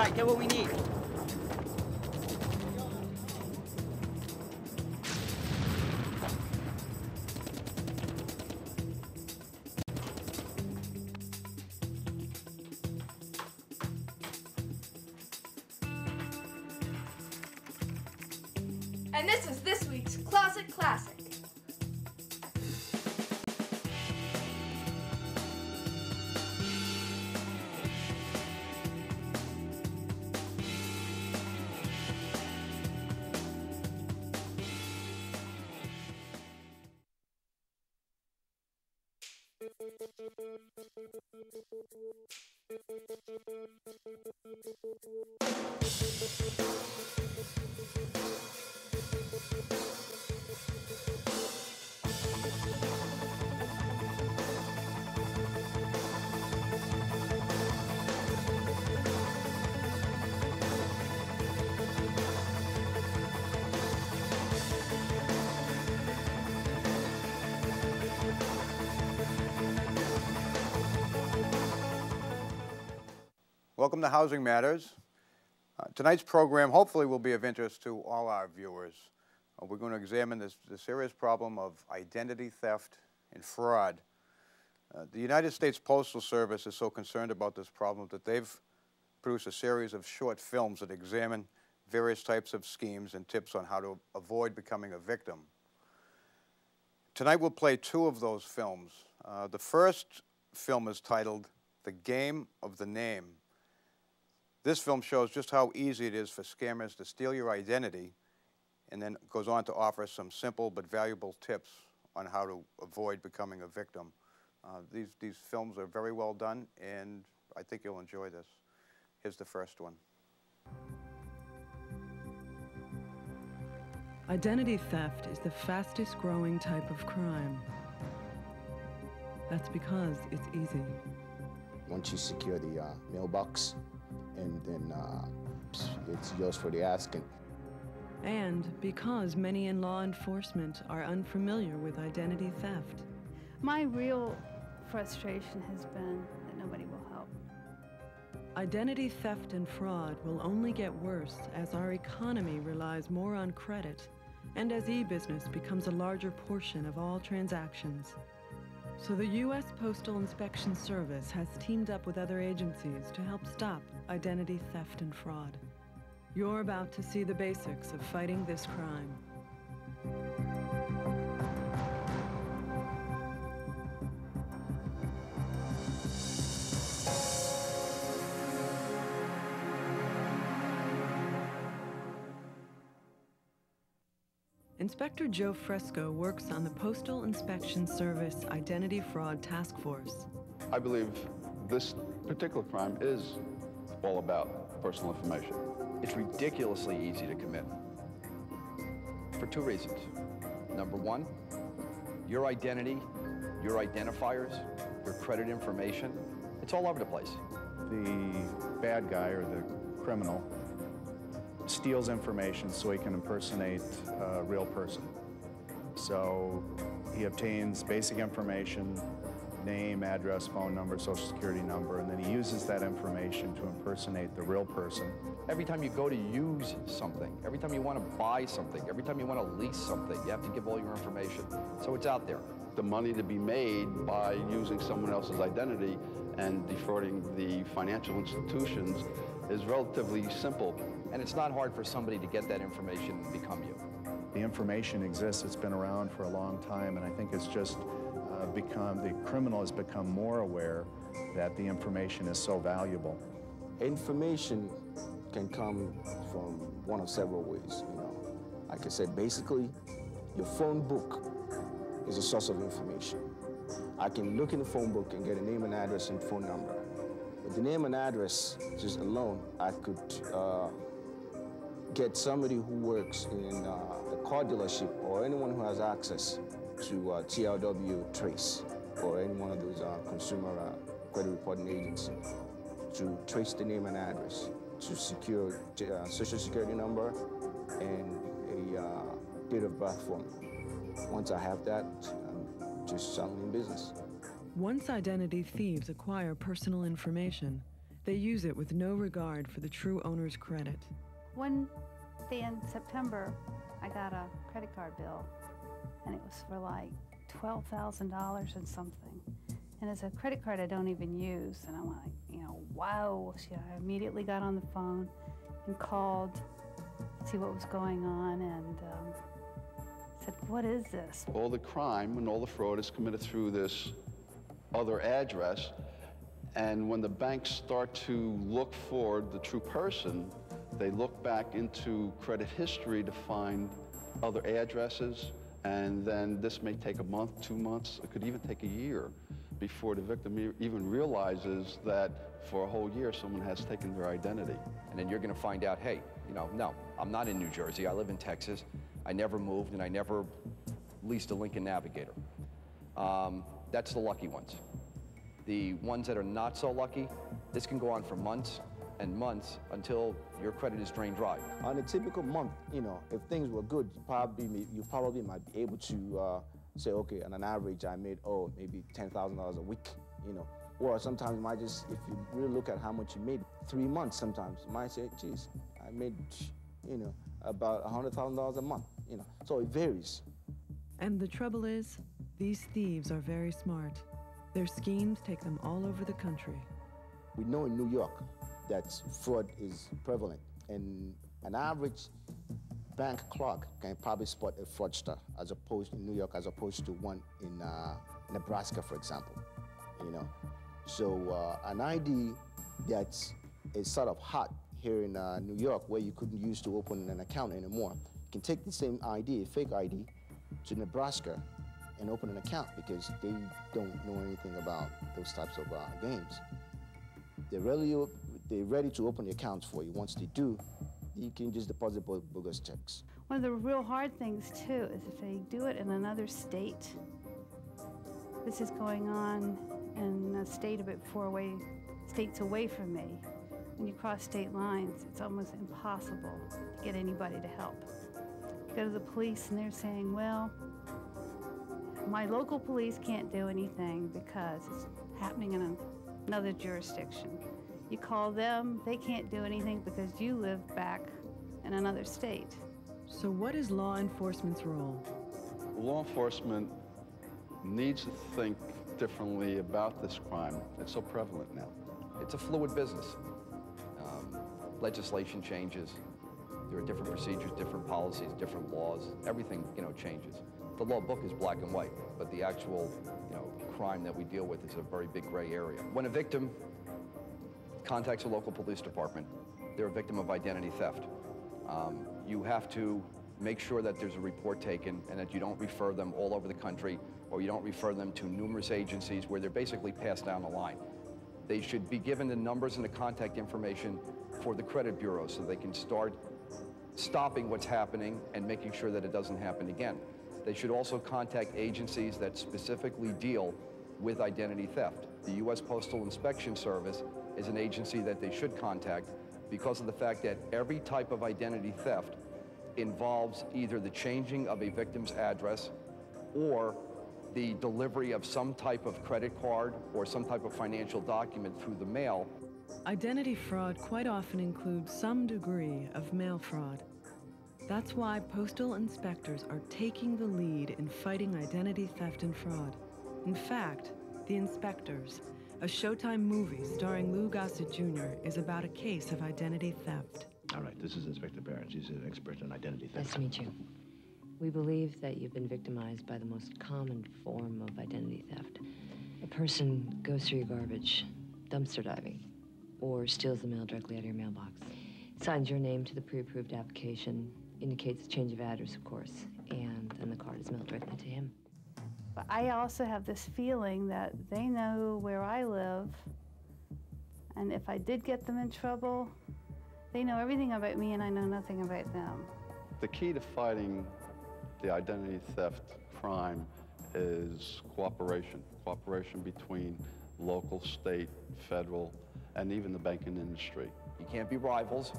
outside. Get what we need. And this was this week's Closet Classic. Welcome to Housing Matters. Tonight's program hopefully will be of interest to all our viewers. We're going to examine the serious problem of identity theft and fraud. The United States Postal Service is so concerned about this problem that they've produced a series of short films that examine various types of schemes and tips on how to avoid becoming a victim. Tonight we'll play two of those films. The first film is titled The Game of the Name. This film shows just how easy it is for scammers to steal your identity, and then goes on to offer some simple but valuable tips on how to avoid becoming a victim. These films are very well done, and I think you'll enjoy this. Here's the first one. Identity theft is the fastest growing type of crime. That's because it's easy. Once you secure the mailbox, and then it's yours for the asking. And because many in law enforcement are unfamiliar with identity theft. My real frustration has been that nobody will help. Identity theft and fraud will only get worse as our economy relies more on credit and as e-business becomes a larger portion of all transactions. So the U.S. Postal Inspection Service has teamed up with other agencies to help stop identity theft and fraud. You're about to see the basics of fighting this crime. Inspector Joe Fresco works on the Postal Inspection Service Identity Fraud Task Force. I believe this particular crime is all about personal information. It's ridiculously easy to commit for two reasons. Number one, your identity, your identifiers, your credit information, it's all over the place. The bad guy or the criminal steals information so he can impersonate a real person. So he obtains basic information, name, address, phone number, social security number, and then he uses that information to impersonate the real person. Every time you go to use something, every time you want to buy something, every time you want to lease something, you have to give all your information. So it's out there. The money to be made by using someone else's identity and defrauding the financial institutions is relatively simple. And it's not hard for somebody to get that information and become you. The information exists, it's been around for a long time, and I think it's just the criminal has become more aware that the information is so valuable. Information can come from one of several ways, you know. I could say basically, your phone book is a source of information. I can look in the phone book and get a name and address and phone number. With the name and address just alone, I could get somebody who works in the car dealership or anyone who has access to TRW, Trace, or any one of those consumer credit reporting agencies to trace the name and address, to secure social security number and a date of birth form. Once I have that, I'm just in business. Once identity thieves acquire personal information, They use it with no regard for the true owner's credit. One day in September, I got a credit card bill, and it was for like $12,000 and something. And it's a credit card I don't even use. And I'm like, you know, wow. So I immediately got on the phone and called to see what was going on, and said, what is this? All the crime and all the fraud is committed through this other address. And when the banks start to look for the true person, they look back into credit history to find other addresses. And then this may take a month, 2 months, it could even take a year before the victim even realizes that for a whole year someone has taken their identity. And then you're going to find out, hey, you know, no, I'm not in New Jersey, I live in Texas, I never moved and I never leased a Lincoln Navigator. That's the lucky ones. The ones that are not so lucky, this can go on for months and months until your credit is drained dry. On a typical month, you know, if things were good, you probably might be able to say, okay, on an average, I made, oh, maybe $10,000 a week, you know. Or sometimes you might just, if you really look at how much you made, 3 months sometimes, you might say, geez, I made, you know, about $100,000 a month, you know. So it varies. And the trouble is, these thieves are very smart. Their schemes take them all over the country. We know in New York that fraud is prevalent, and an average bank clerk can probably spot a fraudster as opposed in New York, as opposed to one in Nebraska, for example. You know, so an ID that is sort of hot here in New York, where you couldn't use to open an account anymore, you can take the same ID, a fake ID, to Nebraska and open an account because they don't know anything about those types of games. They're ready to open the accounts for you. Once they do, you can just deposit bogus checks. One of the real hard things, too, is if they do it in another state. This is going on in a state about 4 states away from me. When you cross state lines, it's almost impossible to get anybody to help. You go to the police, and they're saying, well, my local police can't do anything because it's happening in another jurisdiction. You call them, they can't do anything because you live back in another state. So what is law enforcement's role? Law enforcement needs to think differently about this crime. It's so prevalent now. It's a fluid business. Legislation changes. There are different procedures, different policies, different laws. Everything, you know, changes. The law book is black and white, but the actual, you know, crime that we deal with is a very big gray area. When a victim contacts a local police department, they're a victim of identity theft. You have to make sure that there's a report taken and that you don't refer them all over the country, or you don't refer them to numerous agencies where they're basically passed down the line. They should be given the numbers and the contact information for the credit bureau so they can start stopping what's happening and making sure that it doesn't happen again. They should also contact agencies that specifically deal with identity theft. The U.S. Postal Inspection Service is an agency that they should contact because of the fact that every type of identity theft involves either the changing of a victim's address or the delivery of some type of credit card or some type of financial document through the mail. Identity fraud quite often includes some degree of mail fraud. That's why postal inspectors are taking the lead in fighting identity theft and fraud. In fact, The Inspectors, a Showtime movie starring Lou Gossett Jr., is about a case of identity theft. All right, this is Inspector Barron's. He's an expert on identity theft. Nice to meet you. We believe that you've been victimized by the most common form of identity theft. A person goes through your garbage, dumpster diving, or steals the mail directly out of your mailbox. Signs your name to the pre-approved application, indicates change of address, of course, and then the card is mailed directly to him. But I also have this feeling that they know where I live, and if I did get them in trouble, they know everything about me and I know nothing about them. The key to fighting the identity theft crime is cooperation. Cooperation between local, state, federal, and even the banking industry. You can't be rivals.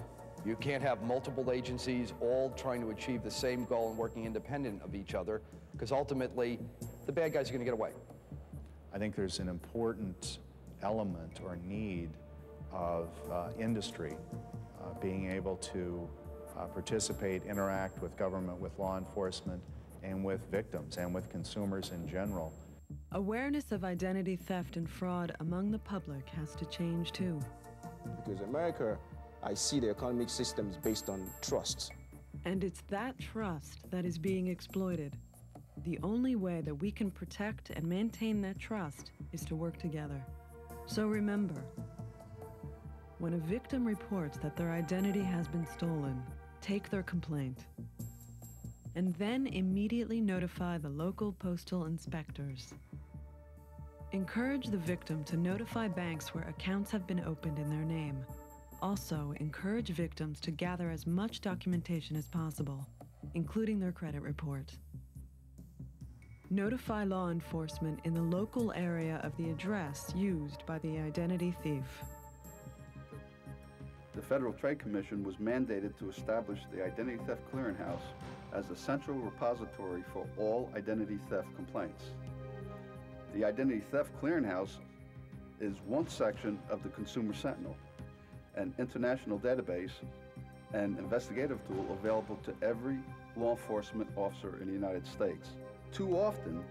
You can't have multiple agencies all trying to achieve the same goal and working independent of each other, because ultimately, the bad guys are going to get away. I think there's an important element or need of industry being able to participate, interact with government, with law enforcement, and with victims and with consumers in general. Awareness of identity theft and fraud among the public has to change too. Because America, I see the economic system is based on trust. And it's that trust that is being exploited. The only way that we can protect and maintain that trust is to work together. So remember, when a victim reports that their identity has been stolen, take their complaint. And then immediately notify the local postal inspectors. Encourage the victim to notify banks where accounts have been opened in their name. Also, encourage victims to gather as much documentation as possible, including their credit report. Notify law enforcement in the local area of the address used by the identity thief. The Federal Trade Commission was mandated to establish the Identity Theft Clearinghouse as a central repository for all identity theft complaints. The Identity Theft Clearinghouse is one section of the Consumer Sentinel, an international database and investigative tool available to every law enforcement officer in the United States. Too often,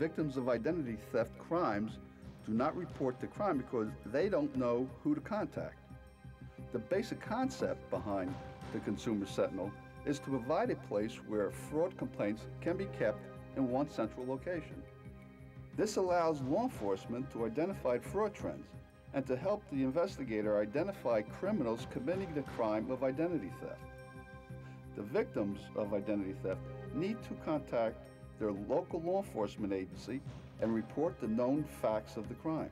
victims of identity theft crimes do not report the crime because they don't know who to contact. The basic concept behind the Consumer Sentinel is to provide a place where fraud complaints can be kept in one central location. This allows law enforcement to identify fraud trends and to help the investigator identify criminals committing the crime of identity theft. The victims of identity theft need to contact their local law enforcement agency and report the known facts of the crime.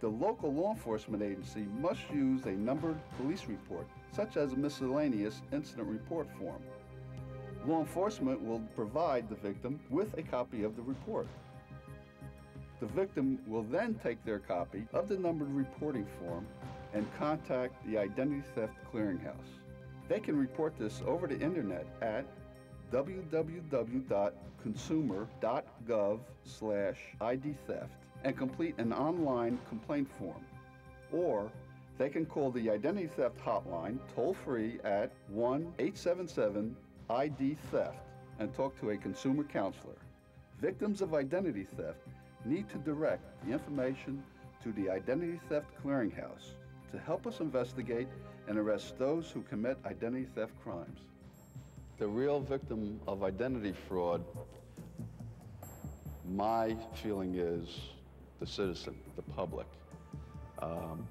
The local law enforcement agency must use a numbered police report, such as a miscellaneous incident report form. Law enforcement will provide the victim with a copy of the report. The victim will then take their copy of the numbered reporting form and contact the Identity Theft Clearinghouse. They can report this over the internet at www.consumer.gov/idtheft and complete an online complaint form. Or they can call the Identity Theft Hotline toll-free at 1-877-ID-THEFT and talk to a consumer counselor. Victims of identity theft need to direct the information to the Identity Theft Clearinghouse to help us investigate and arrest those who commit identity theft crimes. The real victim of identity fraud, my feeling is the citizen, the public,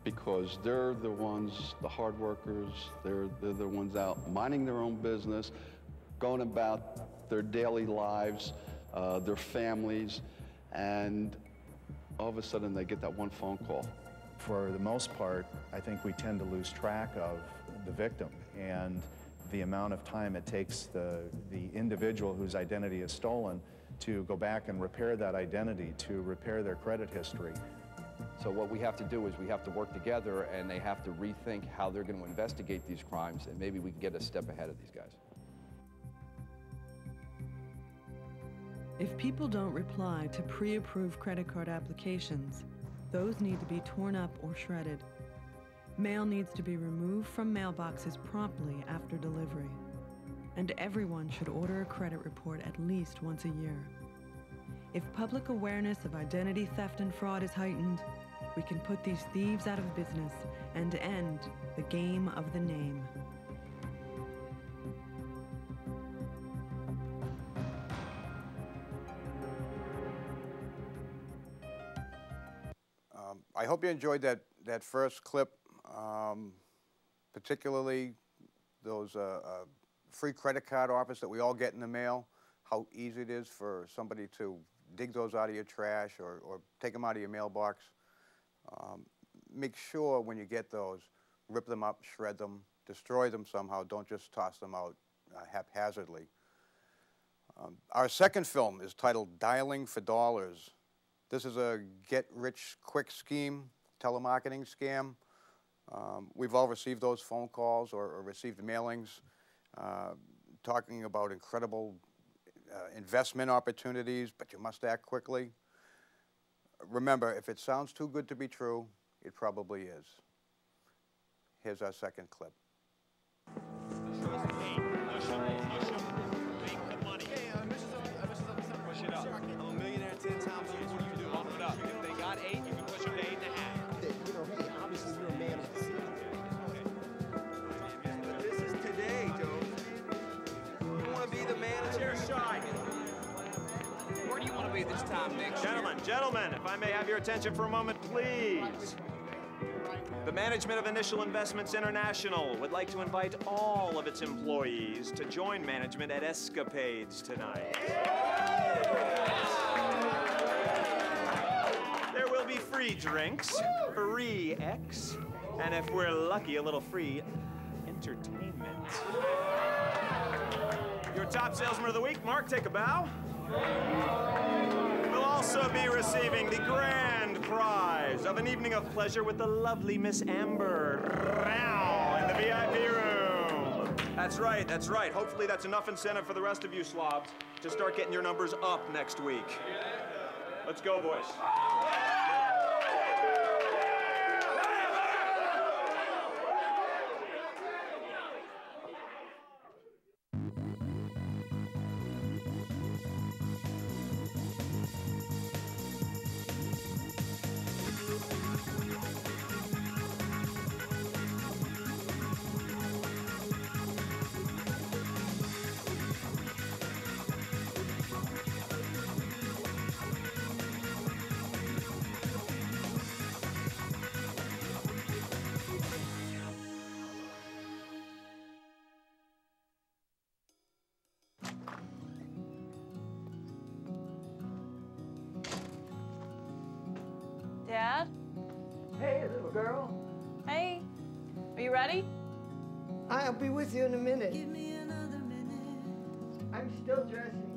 because they're the ones, the hard workers, they're the ones out minding their own business, going about their daily lives, their families, and all of a sudden they get that one phone call. For the most part, I think we tend to lose track of the victim and the amount of time it takes the individual whose identity is stolen to go back and repair that identity, to repair their credit history. So what we have to do is we have to work together and they have to rethink how they're going to investigate these crimes, and maybe we can get a step ahead of these guys. If people don't reply to pre-approved credit card applications, those need to be torn up or shredded. Mail needs to be removed from mailboxes promptly after delivery. And everyone should order a credit report at least once a year. If public awareness of identity theft and fraud is heightened, we can put these thieves out of business and end the game of the name. I hope you enjoyed that first clip, particularly those free credit card offers that we all get in the mail, how easy it is for somebody to dig those out of your trash or take them out of your mailbox. Make sure when you get those, rip them up, shred them, destroy them somehow. Don't just toss them out haphazardly. Our second film is titled Dialing for Dollars. This is a get-rich-quick scheme, telemarketing scam. We've all received those phone calls or received mailings talking about incredible investment opportunities, but you must act quickly. Remember, if it sounds too good to be true, it probably is. Here's our second clip. I'm a millionaire 10 times. What do you do? Bump it up. If they got 8, you can push them to 8.5. You know, hey, obviously you're a man of the sea. But this is today, dude. You want to be the manager? Shy. Where do you want to be this time next year? Gentlemen, gentlemen, if I may have your attention for a moment, please. The management of Initial Investments International would like to invite all of its employees to join management at Escapades tonight. There will be free drinks, free X, and if we're lucky, a little free entertainment. Your top salesman of the week, Mark, take a bow. We'll also be receiving the grand prize of an evening of pleasure with the lovely Miss Amber Rao in the VIP room. That's right, that's right. Hopefully that's enough incentive for the rest of you slobs to start getting your numbers up next week. Let's go, boys. Dad? Hey, little girl. Hey. Are you ready? I'll be with you in a minute. Give me another minute. I'm still dressing.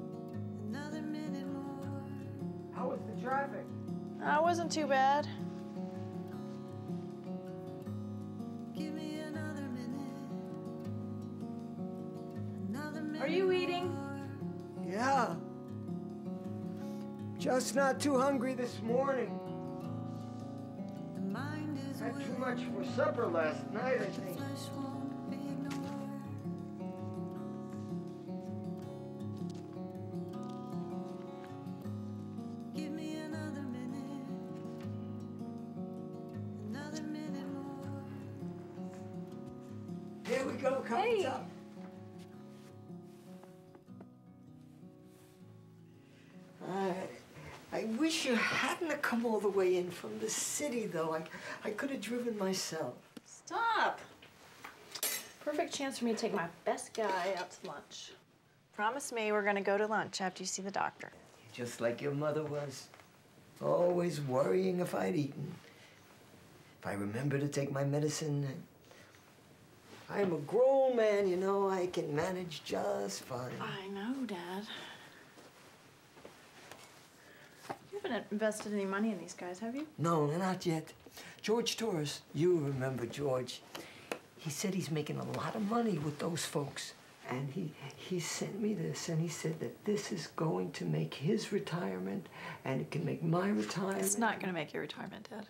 Another minute more. How was the traffic? I wasn't too bad. Give me another minute. Another minute. Are you eating? More. Yeah. Just not too hungry this morning. Had too much for supper last night, I think. Give me another minute more. Here we go, Copper Top. You hadn't to come all the way in from the city, though. I could have driven myself. Stop. Perfect chance for me to take my best guy out to lunch. Promise me we're going to go to lunch after you see the doctor. Just like your mother was. Always worrying if I'd eaten. If I remember to take my medicine. I'm a grown man, you know. I can manage just fine. I know, Dad. You haven't invested any money in these guys, have you? No, not yet. George Torres, you remember George. He said he's making a lot of money with those folks. And he sent me this, and he said that this is going to make his retirement, and it can make my retirement. It's not going to make your retirement, Dad.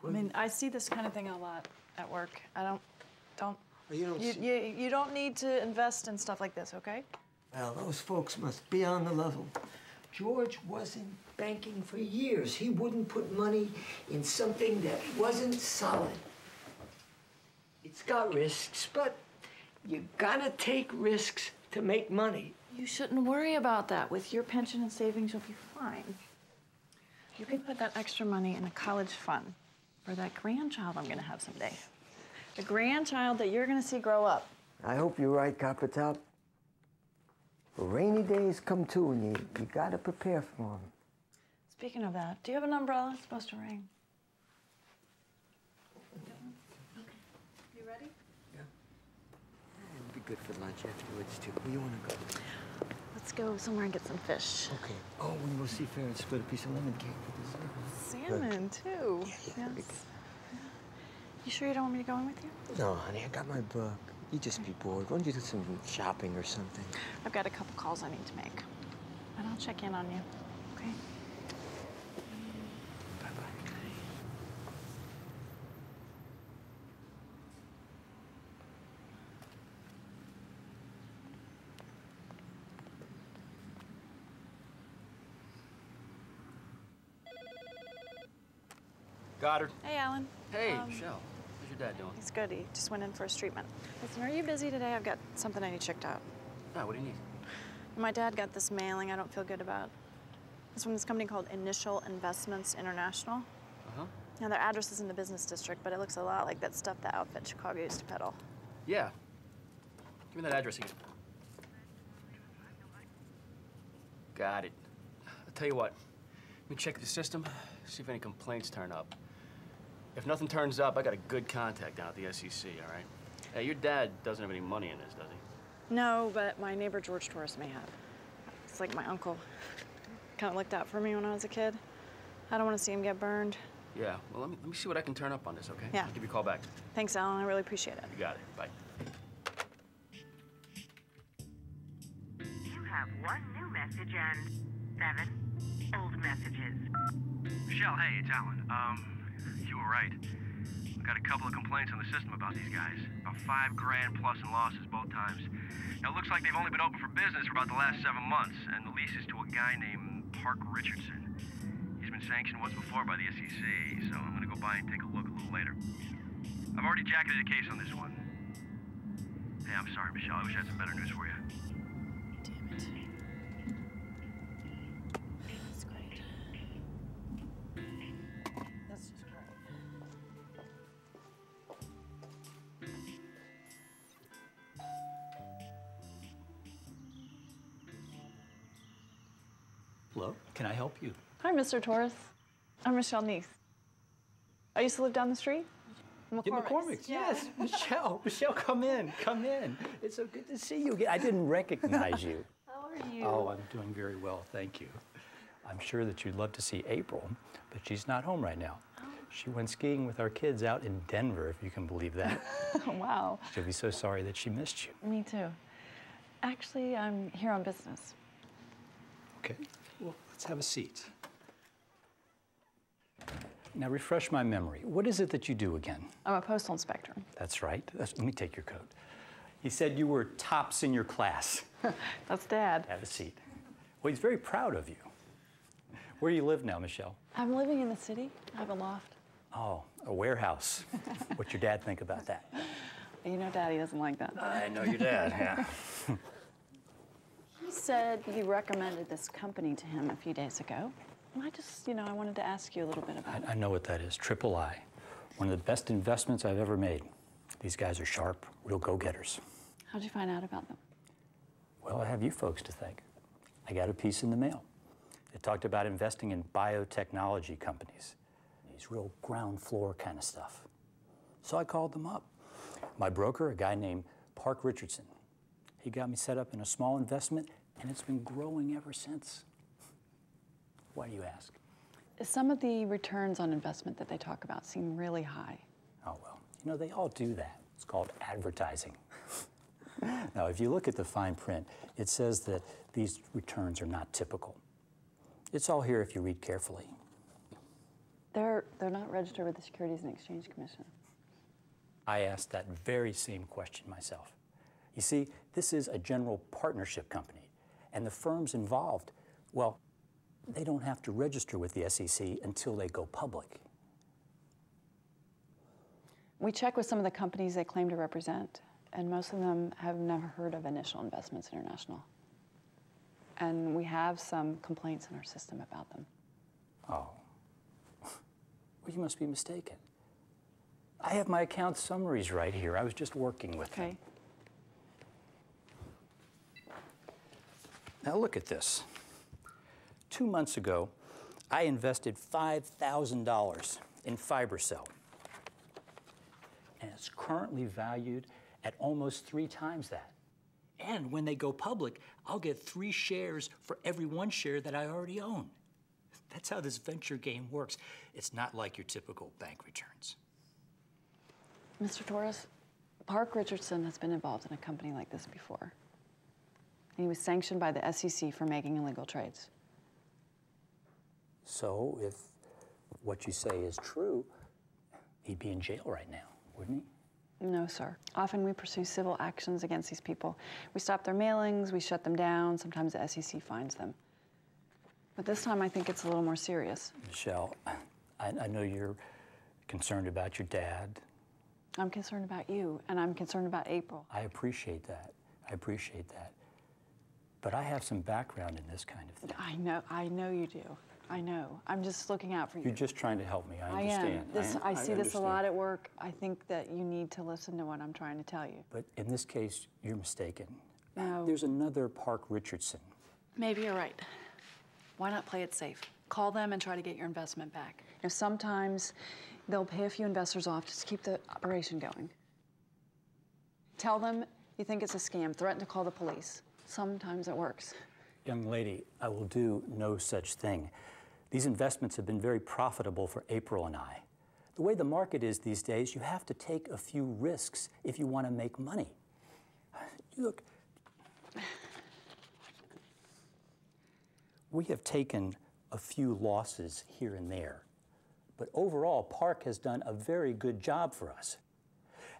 What? I mean, I see this kind of thing a lot at work. I don't. You don't need to invest in stuff like this, okay? Well, those folks must be on the level. George wasn't banking for years. He wouldn't put money in something that wasn't solid. It's got risks, but you gotta take risks to make money. You shouldn't worry about that. With your pension and savings, you'll be fine. You can put that extra money in a college fund for that grandchild I'm gonna have someday. The grandchild that you're gonna see grow up. I hope you're right, Copper Top. Rainy days come too, and you gotta prepare for them. Speaking of that, do you have an umbrella? It's supposed to rain. Okay. You ready? Yeah. It'll be good for lunch afterwards, too. Where you wanna go? Let's go somewhere and get some fish. Okay. Oh, we will see fair and split a piece of lemon cake for dessert. Salmon, too. Yeah, yes. You sure you don't want me to go in with you? No, honey, I got my book. You just be bored. Why don't you do some shopping or something? I've got a couple calls I need to make. And I'll check in on you, okay? Bye-bye. Goddard. Hey, Alan. Hey, Michelle. How's your dad doing? He's good. He just went in for his treatment. Listen, are you busy today? I've got something I need checked out. No, what do you need? My dad got this mailing I don't feel good about. It's from this company called Initial Investments International. Uh-huh. Now, their address is in the business district, but it looks a lot like that stuff that outfit Chicago used to peddle. Yeah. Give me that address again. Got it. I'll tell you what. Let me check the system, see if any complaints turn up. If nothing turns up, I got a good contact down at the SEC, all right? Hey, your dad doesn't have any money in this, does he? No, but my neighbor George Torres may have. It's like my uncle. Kind of looked out for me when I was a kid. I don't want to see him get burned. Yeah, well, let me see what I can turn up on this, okay? Yeah. I'll give you a call back. Thanks, Alan. I really appreciate it. You got it. Bye. You have one new message and 7 old messages. Michelle, hey, it's Alan. You were right. I got a couple of complaints on the system about these guys. About $5 grand plus in losses both times. Now, it looks like they've only been open for business for about the last 7 months, and the lease is to a guy named Park Richardson. He's been sanctioned once before by the SEC, so I'm gonna go by and take a look a little later. I've already jacketed a case on this one. Hey, I'm sorry, Michelle. I wish I had some better news for you. Damn it. That's great. That's just great. Hello? Can I help you? Hi, Mr. Torres. I'm Michelle Neese. I used to live down the street. McCormick's. Yes, Michelle. Michelle, come in. Come in. It's so good to see you again. I didn't recognize you. How are you? Oh, I'm doing very well, thank you. I'm sure that you'd love to see April, but she's not home right now. Oh. She went skiing with our kids out in Denver, if you can believe that. Wow. She'll be so sorry that she missed you. Me too. Actually, I'm here on business. Okay. Well, let's have a seat. Now, refresh my memory. What is it that you do again? I'm a postal inspector. That's right. Let me take your coat. He said you were tops in your class. That's Dad. Have a seat. Well, he's very proud of you. Where do you live now, Michelle? I'm living in the city. I have a loft. Oh, a warehouse. What's your dad think about that? You know Daddy doesn't like that. I know your dad, yeah. He said you recommended this company to him a few days ago. I just, you know, I wanted to ask you a little bit about it. I know what that is, Triple I. One of the best investments I've ever made. These guys are sharp, real go-getters. How'd you find out about them? Well, I have you folks to thank. I got a piece in the mail. It talked about investing in biotechnology companies. These real ground floor kind of stuff. So I called them up. My broker, a guy named Park Richardson, he got me set up in a small investment, and it's been growing ever since. Why do you ask? Some of the returns on investment that they talk about seem really high. Oh, well, you know, they all do that. It's called advertising. Now, if you look at the fine print, it says that these returns are not typical. It's all here if you read carefully. They're not registered with the Securities and Exchange Commission. I asked that very same question myself. You see, this is a general partnership company, and the firms involved, well, they don't have to register with the SEC until they go public. We check with some of the companies they claim to represent, and most of them have never heard of Initial Investments International. And we have some complaints in our system about them. Oh. Well, you must be mistaken. I have my account summaries right here. I was just working with them. Now look at this. 2 months ago, I invested $5,000 in FiberCell, and it's currently valued at almost 3 times that. And when they go public, I'll get 3 shares for every 1 share that I already own. That's how this venture game works. It's not like your typical bank returns. Mr. Torres, Park Richardson has been involved in a company like this before. He was sanctioned by the SEC for making illegal trades. So if what you say is true, he'd be in jail right now, wouldn't he? No, sir. Often we pursue civil actions against these people. We stop their mailings, we shut them down, sometimes the SEC fines them. But this time I think it's a little more serious. Michelle, I know you're concerned about your dad. I'm concerned about you, and I'm concerned about April. I appreciate that. I appreciate that. But I have some background in this kind of thing. I know you do. I know. I'm just looking out for you. You're just trying to help me. I understand. I see this a lot at work. I think that you need to listen to what I'm trying to tell you. But in this case, you're mistaken. No. There's another Park Richardson. Maybe you're right. Why not play it safe? Call them and try to get your investment back. You know, sometimes they'll pay a few investors off just to keep the operation going. Tell them you think it's a scam. Threaten to call the police. Sometimes it works. Young lady, I will do no such thing. These investments have been very profitable for April and I. The way the market is these days, you have to take a few risks if you want to make money. Look, we have taken a few losses here and there, but overall, Park has done a very good job for us.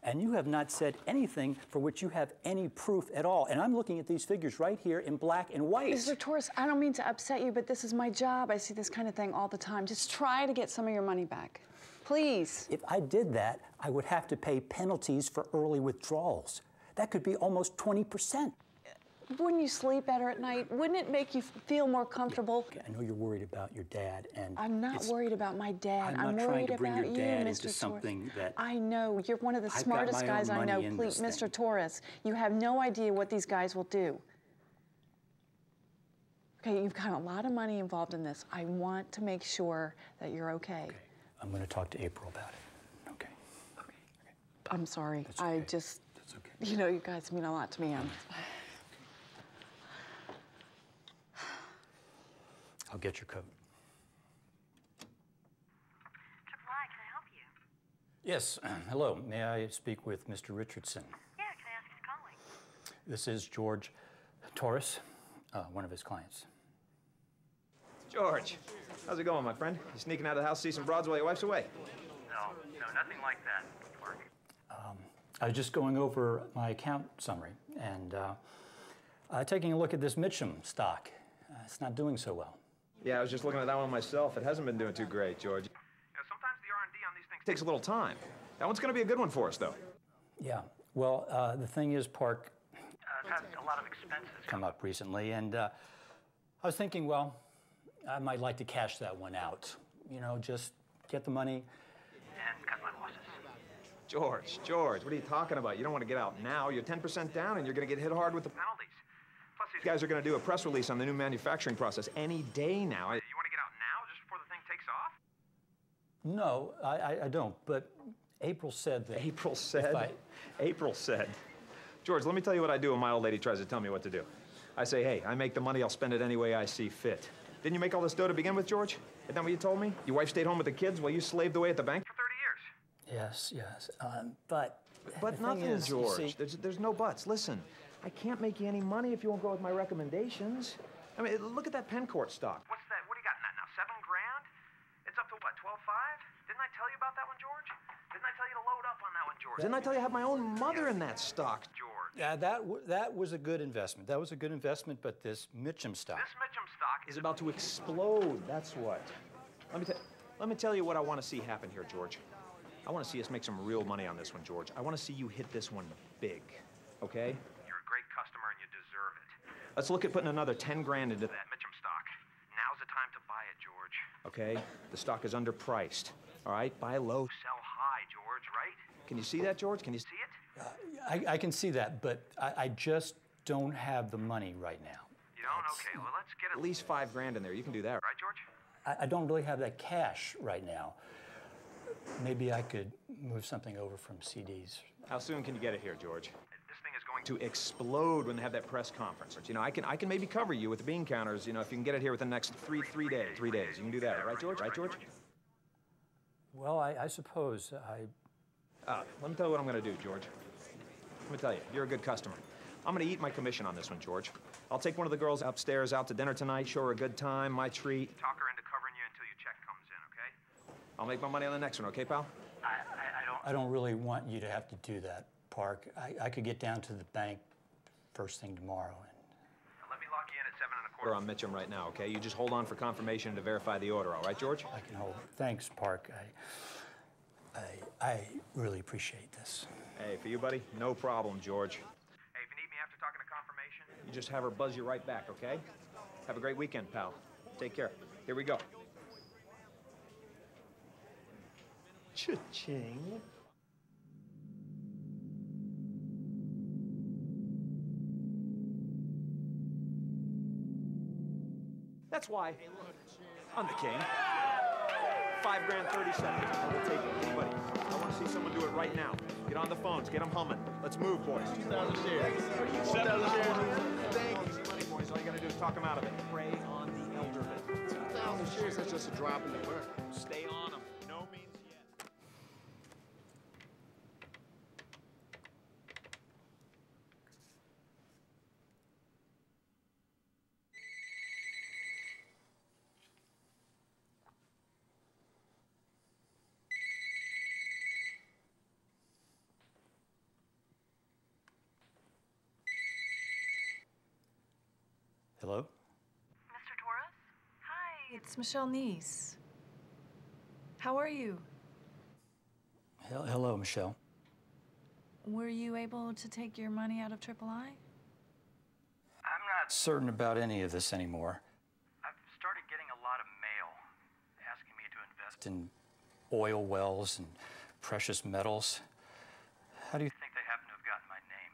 And you have not said anything for which you have any proof at all. And I'm looking at these figures right here in black and white. Mr. Torres, I don't mean to upset you, but this is my job. I see this kind of thing all the time. Just try to get some of your money back, please. If I did that, I would have to pay penalties for early withdrawals. That could be almost 20%. Wouldn't you sleep better at night? Wouldn't it make you feel more comfortable? I know you're worried about your dad, and I'm not worried about my dad. I'm not trying to bring your dad into something that I know you're one of the smartest guys I know. Please, Mr. Torres, you have no idea what these guys will do. Okay, you've got a lot of money involved in this. I want to make sure that you're okay. Okay. I'm going to talk to April about it. Okay. Okay. Okay. I'm sorry. That's okay. I just. That's okay. You know, you guys mean a lot to me. I'll get your coat. Triple I, can I help you? Yes, hello. May I speak with Mr. Richardson? Yeah, can I ask who's calling? This is George Torres, one of his clients. George, how's it going, my friend? You sneaking out of the house to see some broads while your wife's away? No, nothing like that. I was just going over my account summary and taking a look at this Mitchum stock. It's not doing so well. Yeah, I was just looking at that one myself. It hasn't been doing too great, George. You know, sometimes the R&D on these things takes a little time. That one's going to be a good one for us, though. Yeah. Well, the thing is, Park has had a lot of expenses come up recently, and I was thinking, well, I might like to cash that one out. You know, just get the money and cut my losses. George, what are you talking about? You don't want to get out now. You're 10% down, and you're going to get hit hard with the penalties. These guys are going to do a press release on the new manufacturing process any day now. You want to get out now, just before the thing takes off? No, I don't. But April said that. April said? April said. George, let me tell you what I do when my old lady tries to tell me what to do. I say, hey, I make the money, I'll spend it any way I see fit. Didn't you make all this dough to begin with, George? Isn't that what you told me? Your wife stayed home with the kids while you slaved away at the bank for 30 years. Yes. But nothing, is, George. See, there's no buts. Listen. I can't make you any money if you won't go with my recommendations. I mean, look at that Pencourt stock. What's that? What do you got in that now? 7 grand? It's up to what, 12.5? Didn't I tell you about that one, George? Didn't I tell you to load up on that one, George? Didn't I tell you I had my own mother in that stock, George? Yeah, that was a good investment. That was a good investment, but this Mitchum stock. This Mitchum stock is about to explode. That's what. Let me tell you what I want to see happen here, George. I want to see us make some real money on this one, George. I want to see you hit this one big, okay? Let's look at putting another 10 grand into that Mitchum stock. Now's the time to buy it, George. Okay, the stock is underpriced. All right, buy low, sell high, George, right? Can you see that, George? Can you see it? I can see that, but I just don't have the money right now. You don't? Okay, well, let's get at least 5 grand in there. You can do that, right, George? I don't really have that cash right now. Maybe I could move something over from CDs. How soon can you get it here, George? To explode when they have that press conference. You know, I can maybe cover you with the bean counters, you know, if you can get it here within the next three days. 3 days, you can do that, right, George? Right, George? Well, I suppose I... let me tell you what I'm gonna do, George. Let me tell you, you're a good customer. I'm gonna eat my commission on this one, George. I'll take one of the girls upstairs out to dinner tonight, show her a good time, my treat. Talk her into covering you until your check comes in, okay? I'll make my money on the next one, okay, pal? I don't really want you to have to do that, Park. I could get down to the bank first thing tomorrow. And let me lock you in at 7.25 on Mitchum right now, okay? You just hold on for confirmation to verify the order, all right, George? I can hold. Thanks, Park. I really appreciate this. Hey, for you, buddy, no problem, George. Hey, if you need me after talking to confirmation, you just have her buzz you right back, okay? Have a great weekend, pal. Take care. Here we go. Cha-ching. That's why I'm the king. $5 grand, 30 seconds. I will take anybody. I want to see someone do it right now. Get on the phones. Get them humming. Let's move, boys. 2,000 shares. 7,000 shares. Thank you. Money, boys. All you got to do is talk them out of it. Prey on the elderman. 2,000 shares. That's just a drop in the work. Stay on them. No means yet. Hello? Mr. Torres? Hi, it's Michelle Neese. How are you? Hello, Michelle. Were you able to take your money out of III? I'm not certain about any of this anymore. I've started getting a lot of mail asking me to invest in oil wells and precious metals. How do you think they happen to have gotten my name?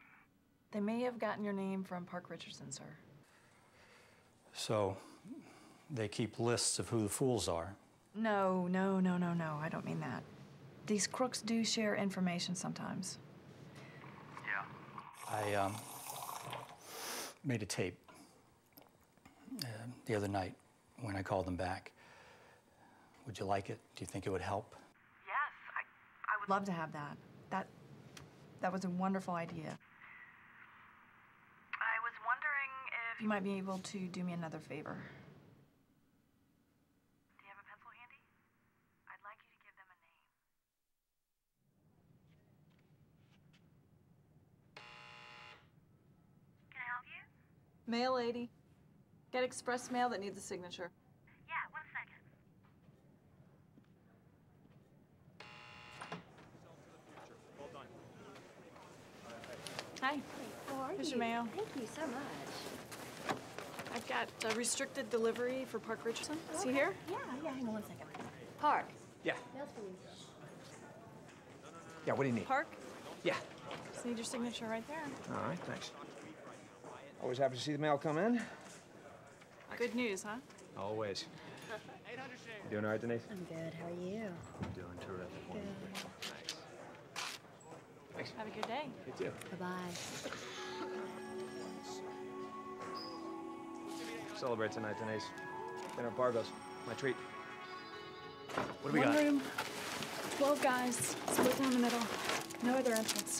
They may have gotten your name from Park Richardson, sir. So, they keep lists of who the fools are? No, I don't mean that. These crooks do share information sometimes. Yeah. I made a tape the other night when I called them back. Would you like it? Do you think it would help? Yes, I would love to have that. That was a wonderful idea. You might be able to do me another favor. Do you have a pencil handy? I'd like you to give them a name. Can I help you? Mail lady. Get express mail that needs a signature. Yeah, 1 second. Hi. Hey, how are you? Here's your mail. Thank you so much. I've got a restricted delivery for Park Richardson. Okay. See here? Yeah, hang on 1 second. Park. Yeah. Yeah, what do you need? Park? Yeah. Just need your signature right there. All right, thanks. Always happy to see the mail come in. Good news, huh? Always. You doing all right, Denise? I'm good, how are you? I'm doing terrific. Good. Thanks. Have a good day. You too. Bye-bye. Celebrate tonight, Denise. Dinner at Bargo's. My treat. What do we got? 1 room, 12 guys, split down the middle. No other entrance.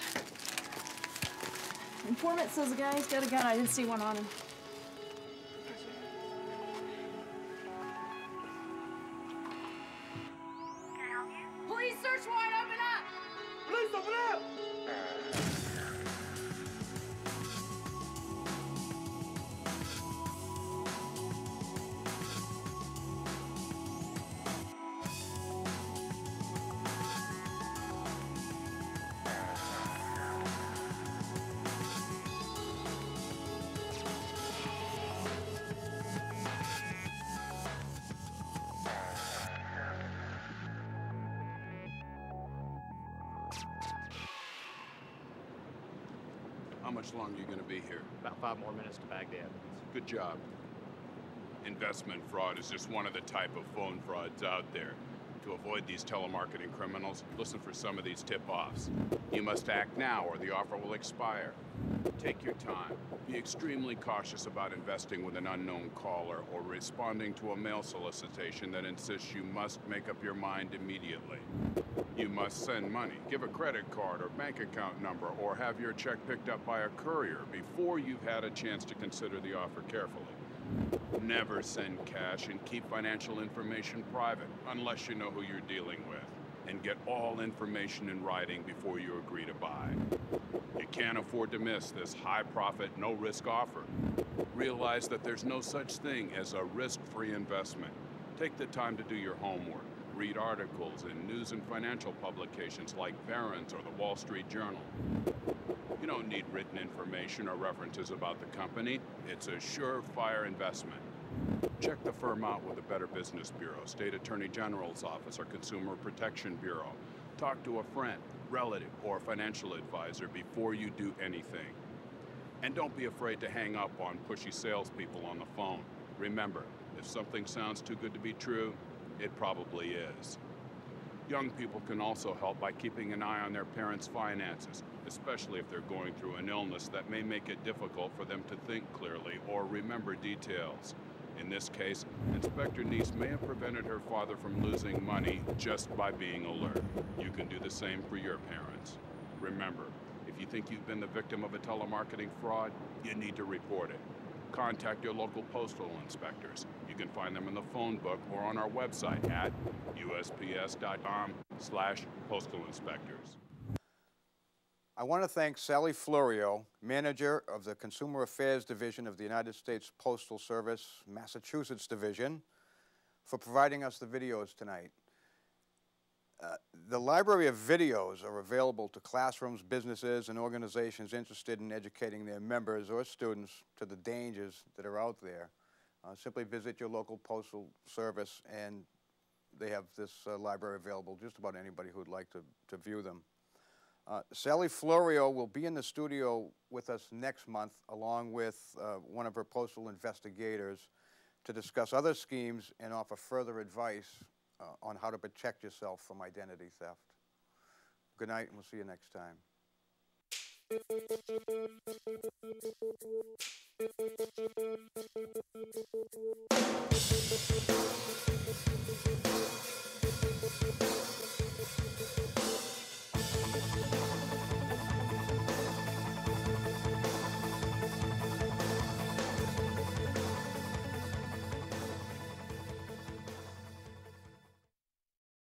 Informant says the guy's got a gun. I didn't see one on him. Can I help you? Police search warrant, open up! Police, open up! How much longer are you going to be here? About 5 more minutes to bag the evidence. Good job. Investment fraud is just one of the type of phone frauds out there. To avoid these telemarketing criminals, listen for some of these tip-offs. You must act now or the offer will expire. Take your time. Be extremely cautious about investing with an unknown caller or responding to a mail solicitation that insists you must make up your mind immediately. You must send money, give a credit card or bank account number, or have your check picked up by a courier before you've had a chance to consider the offer carefully. Never send cash and keep financial information private unless you know who you're dealing with. And get all information in writing before you agree to buy. You can't afford to miss this high-profit, no-risk offer. Realize that there's no such thing as a risk-free investment. Take the time to do your homework. Read articles in news and financial publications like Barron's or the Wall Street Journal. You don't need written information or references about the company. It's a surefire investment. Check the firm out with the Better Business Bureau, State Attorney General's Office, or Consumer Protection Bureau. Talk to a friend, relative, or financial advisor before you do anything. And don't be afraid to hang up on pushy salespeople on the phone. Remember, if something sounds too good to be true, it probably is. Young people can also help by keeping an eye on their parents' finances, especially if they're going through an illness that may make it difficult for them to think clearly or remember details. In this case, Inspector Neese may have prevented her father from losing money just by being alert. You can do the same for your parents. Remember, if you think you've been the victim of a telemarketing fraud, you need to report it. Contact your local postal inspectors. You can find them in the phone book or on our website at usps.com/postalinspectors. I want to thank Sally Florio, manager of the Consumer Affairs Division of the United States Postal Service, Massachusetts Division, for providing us the videos tonight. The library of videos are available to classrooms, businesses, and organizations interested in educating their members or students to the dangers that are out there. Simply visit your local postal service, and they have this library available just about anybody who'd like to view them. Sally Florio will be in the studio with us next month, along with one of her postal investigators, to discuss other schemes and offer further advice on how to protect yourself from identity theft. Good night, and we'll see you next time.